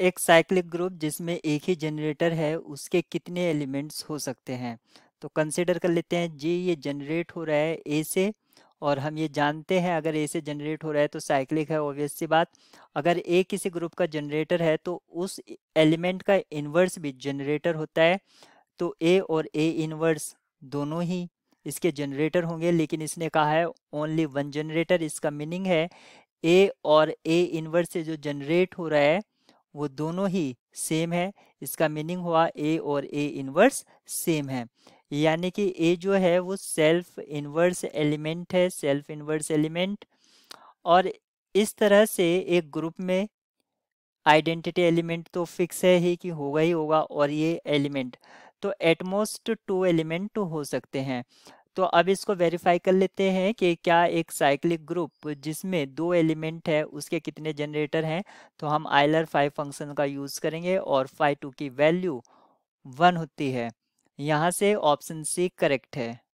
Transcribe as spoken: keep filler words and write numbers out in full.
एक cyclic group जिसमें एक ही जनरेटर है उसके कितने एलिमेंट्स हो सकते हैं। तो कंसिडर कर लेते हैं जी ये जनरेट हो रहा है ए से, और हम ये जानते हैं अगर ए से जनरेट हो रहा है तो साइक्लिक है, ऑब्वियस सी बात। अगर ए किसी ग्रुप का जनरेटर है तो उस एलिमेंट का इन्वर्स भी जनरेटर होता है, तो ए और ए इन्वर्स दोनों ही इसके जनरेटर होंगे। लेकिन इसने कहा है ओनली वन जनरेटर, इसका मीनिंग है ए और ए इन्वर्स से जो जनरेट हो रहा है वो दोनों ही सेम है। इसका मीनिंग हुआ ए और ए इन्वर्स सेम है, यानी कि ए जो है वो सेल्फ इनवर्स एलिमेंट है, सेल्फ इनवर्स एलिमेंट। और इस तरह से एक ग्रुप में आइडेंटिटी एलिमेंट तो फिक्स है ही कि होगा ही होगा, और ये एलिमेंट तो एटमोस्ट टू एलिमेंट हो सकते हैं। तो अब इसको वेरीफाई कर लेते हैं कि क्या एक साइक्लिक ग्रुप जिसमें दो एलिमेंट है उसके कितने जनरेटर हैं। तो हम आइलर फाइव फंक्शन का यूज़ करेंगे और फाइव टू की वैल्यू वन होती है। यहाँ से ऑप्शन सी करेक्ट है।